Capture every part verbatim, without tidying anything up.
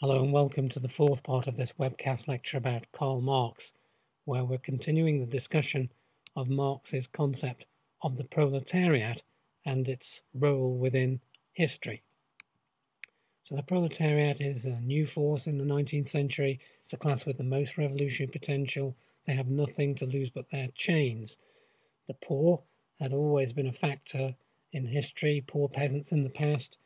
Hello and welcome to the fourth part of this webcast lecture about Karl Marx, where we're continuing the discussion of Marx's concept of the proletariat and its role within history. So the proletariat is a new force in the nineteenth century. It's a class with the most revolutionary potential. They have nothing to lose but their chains. The poor had always been a factor in history. Poor peasants in the past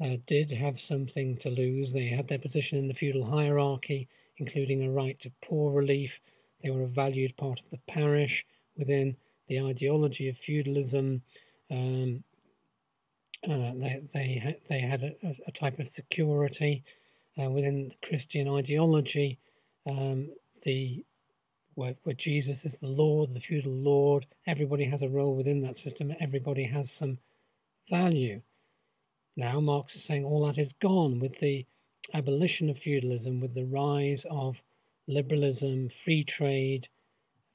Uh, did have something to lose. They had their position in the feudal hierarchy, including a right to poor relief. They were a valued part of the parish within the ideology of feudalism. Um, uh, they, they, they had a, a type of security uh, within the Christian ideology, um, the, where, where Jesus is the Lord, the feudal Lord. Everybody has a role within that system. Everybody has some value. Now Marx is saying all that is gone with the abolition of feudalism, with the rise of liberalism, free trade,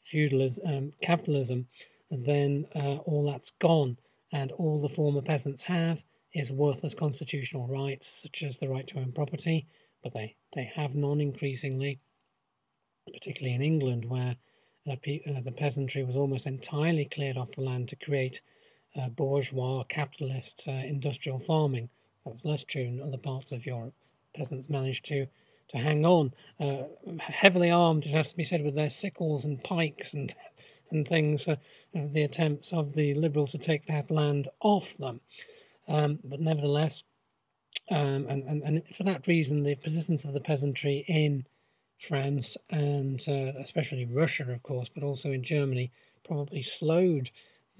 feudalism, um, capitalism, and then uh, all that's gone, and all the former peasants have is worthless constitutional rights, such as the right to own property, but they, they have none increasingly, particularly in England, where uh, pe uh, the peasantry was almost entirely cleared off the land to create Uh, bourgeois, capitalist, uh, industrial farming. That was less true in other parts of Europe. Peasants managed to, to hang on, uh, heavily armed, it has to be said, with their sickles and pikes and, and things, uh, the attempts of the liberals to take that land off them. Um, but nevertheless, um, and, and, and for that reason, the persistence of the peasantry in France and uh, especially Russia, of course, but also in Germany, probably slowed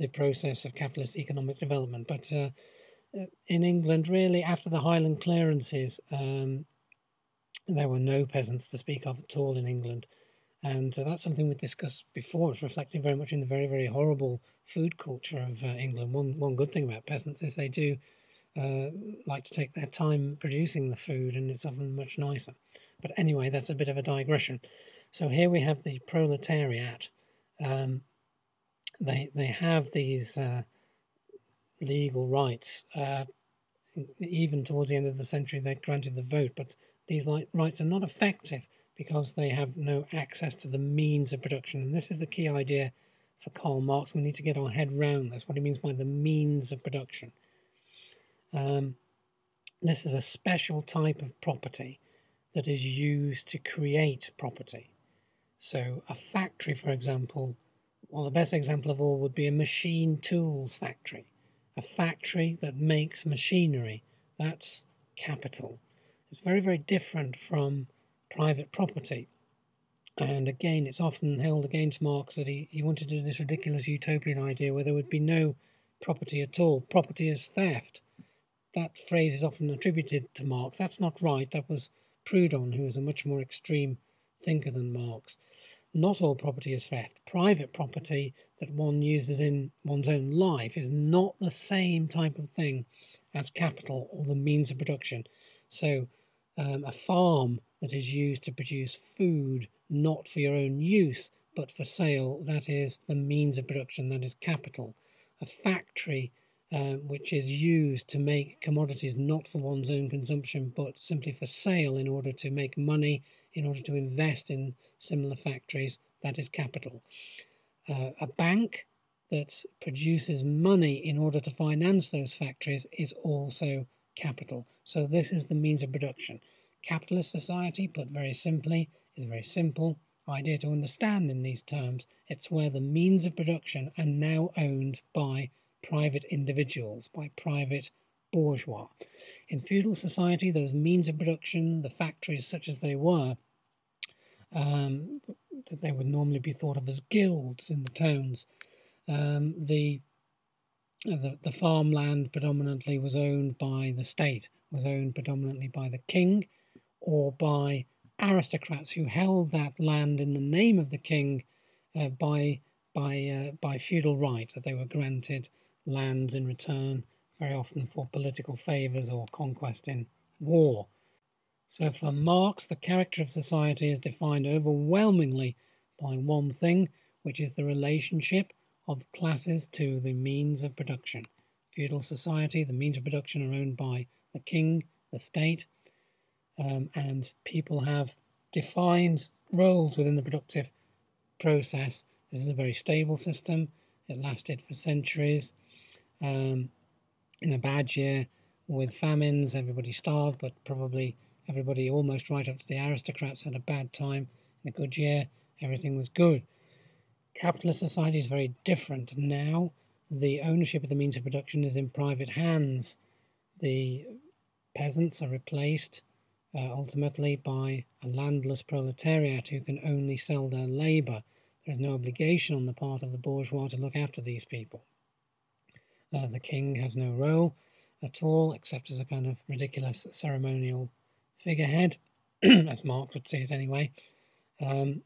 the process of capitalist economic development. But uh, in England, really, after the Highland clearances, um, there were no peasants to speak of at all in England. And uh, that's something we discussed before. It's reflected very much in the very, very horrible food culture of uh, England. One, one good thing about peasants is they do uh, like to take their time producing the food, and it's often much nicer. But anyway, that's a bit of a digression. So here we have the proletariat. Um, They, they have these uh, legal rights. Uh, even towards the end of the century, they're granted the vote, but these rights are not effective because they have no access to the means of production. And this is the key idea for Karl Marx. We need to get our head round this, what he means by the means of production. Um, this is a special type of property that is used to create property. So a factory, for example, well, the best example of all would be a machine tools factory, a factory that makes machinery. That's capital. It's very, very different from private property. And again, it's often held against Marx that he, he wanted to do this ridiculous utopian idea where there would be no property at all. Property is theft. That phrase is often attributed to Marx. That's not right. That was Proudhon, who was a much more extreme thinker than Marx. Not all property is theft. Private property that one uses in one's own life is not the same type of thing as capital or the means of production. So um, a farm that is used to produce food, not for your own use, but for sale, that is the means of production, that is capital. A factory uh, which is used to make commodities not for one's own consumption, but simply for sale in order to make money, in order to invest in similar factories, that is capital. Uh, a bank that produces money in order to finance those factories is also capital. So this is the means of production. Capitalist society, put very simply, is a very simple idea to understand in these terms. It's where the means of production are now owned by private individuals, by private bourgeois. In feudal society, those means of production, the factories such as they were, Um, they would normally be thought of as guilds in the towns. Um, the, the the farmland predominantly was owned by the state, was owned predominantly by the king or by aristocrats who held that land in the name of the king uh, by by uh, by feudal right, that they were granted lands in return, very often for political favours or conquest in war. So for Marx, the character of society is defined overwhelmingly by one thing, which is the relationship of classes to the means of production. Feudal society, the means of production are owned by the king, the state. um, and people have defined roles within the productive process. This is a very stable system. It lasted for centuries. Um, in a bad year with famines, everybody starved, but probably everybody, almost right up to the aristocrats, had a bad time. In a good year, everything was good. Capitalist society is very different now. The ownership of the means of production is in private hands. The peasants are replaced uh, ultimately by a landless proletariat who can only sell their labour. There is no obligation on the part of the bourgeois to look after these people. Uh, the king has no role at all, except as a kind of ridiculous ceremonial figurehead, as Marx would see it anyway. Um,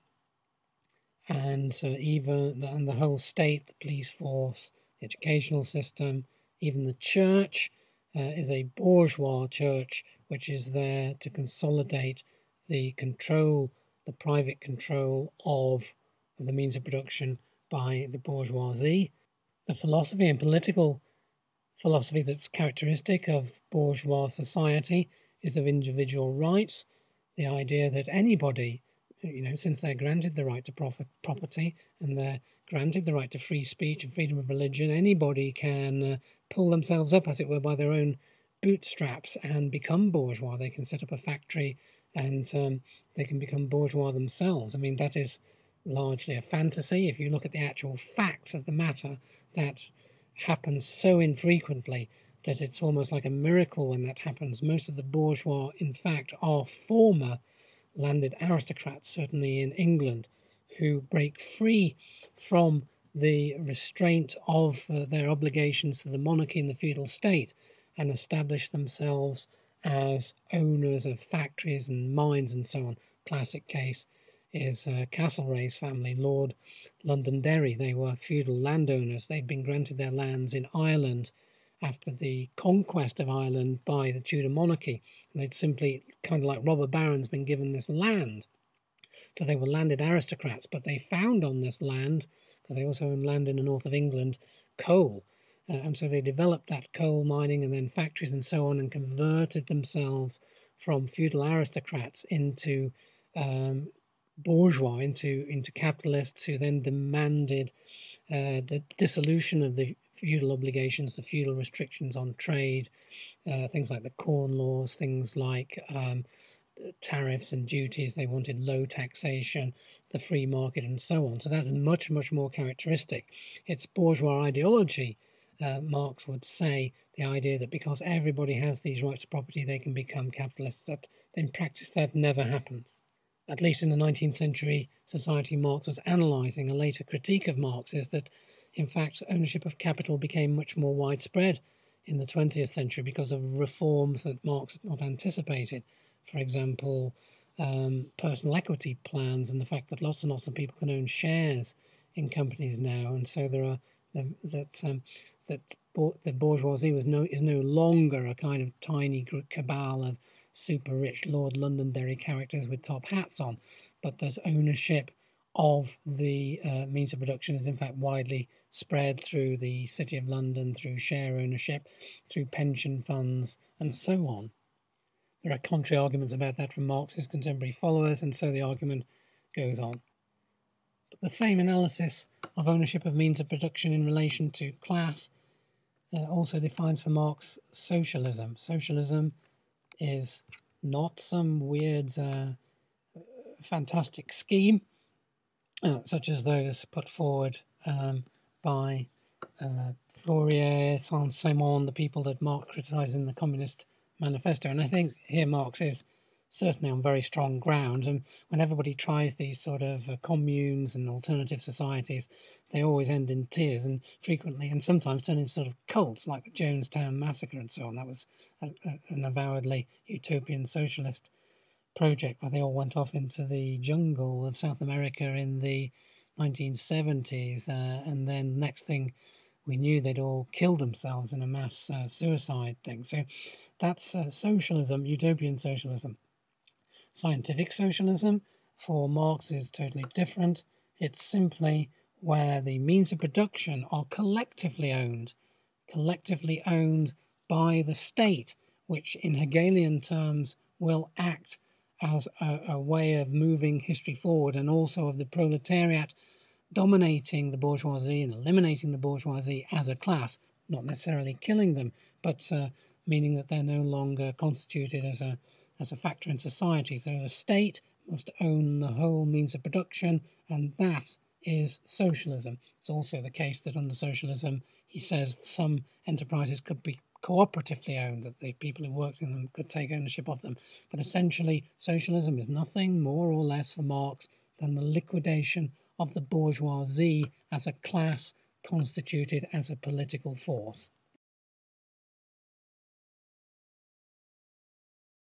and so even the, and the whole state, the police force, the educational system, even the church uh, is a bourgeois church, which is there to consolidate the control, the private control of the means of production by the bourgeoisie. The philosophy and political philosophy that's characteristic of bourgeois society is of individual rights, the idea that anybody, you know, since they're granted the right to profit, property, and they're granted the right to free speech and freedom of religion, anybody can uh, pull themselves up, as it were, by their own bootstraps and become bourgeois. They can set up a factory and um, they can become bourgeois themselves. I mean, that is largely a fantasy. If you look at the actual facts of the matter, that happens so infrequently that it's almost like a miracle when that happens. Most of the bourgeois, in fact, are former landed aristocrats, certainly in England, who break free from the restraint of uh, their obligations to the monarchy and the feudal state and establish themselves as owners of factories and mines and so on. Classic case is uh, Castlereagh's family, Lord Londonderry. They were feudal landowners. They'd been granted their lands in Ireland after the conquest of Ireland by the Tudor monarchy. And they'd simply, kind of like robber barons, been given this land. So they were landed aristocrats, but they found on this land, because they also owned land in the north of England, coal. Uh, and so they developed that coal mining and then factories and so on, and converted themselves from feudal aristocrats into um, bourgeois, into, into capitalists, who then demanded uh, the dissolution of the feudal obligations, the feudal restrictions on trade, uh, things like the corn laws, things like um, tariffs and duties. They wanted low taxation, the free market and so on. So that's much, much more characteristic. It's bourgeois ideology, uh, Marx would say, the idea that because everybody has these rights to property, they can become capitalists. That in practice, that never happens. At least in the nineteenth century society Marx was analysing, a later critique of Marx is that, in fact, ownership of capital became much more widespread in the twentieth century because of reforms that Marx had not anticipated. For example, um, personal equity plans and the fact that lots and lots of people can own shares in companies now, and so there are that um, that the bourgeoisie was no is no longer a kind of tiny cabal of super rich Lord Londonderry characters with top hats on, but that ownership of the uh, means of production is in fact widely spread through the City of London, through share ownership, through pension funds and so on. There are contrary arguments about that from Marx's contemporary followers, and so the argument goes on. But the same analysis of ownership of means of production in relation to class uh, also defines for Marx socialism. Socialism is not some weird uh, fantastic scheme uh, such as those put forward um, by uh, Fourier, Saint-Simon, the people that Marx criticised in the Communist Manifesto. And I think here Marx is certainly on very strong ground, and when everybody tries these sort of uh, communes and alternative societies, they always end in tears, and frequently and sometimes turn into sort of cults like the Jonestown Massacre and so on. That was a, a, an avowedly utopian socialist project where they all went off into the jungle of South America in the nineteen seventies, uh, and then next thing we knew they'd all killed themselves in a mass uh, suicide thing. So that's uh, socialism, utopian socialism. Scientific socialism for Marx is totally different. It's simply where the means of production are collectively owned, collectively owned by the state, which in Hegelian terms will act as a, a way of moving history forward, and also of the proletariat dominating the bourgeoisie and eliminating the bourgeoisie as a class, not necessarily killing them, but uh, meaning that they're no longer constituted as a, as a factor in society. So the state must own the whole means of production, and that is socialism. It's also the case that under socialism, he says, some enterprises could be cooperatively owned, that the people who worked in them could take ownership of them. But essentially, socialism is nothing more or less for Marx than the liquidation of the bourgeoisie as a class constituted as a political force.